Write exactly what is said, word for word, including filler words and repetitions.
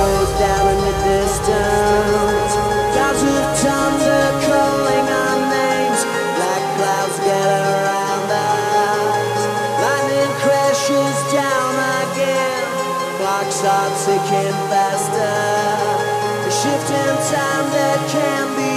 Goes down in the distance, clouds of tongues are calling our names. Black clouds gather around us, lightning crashes down again. Clocks are ticking faster, a shift in time that can be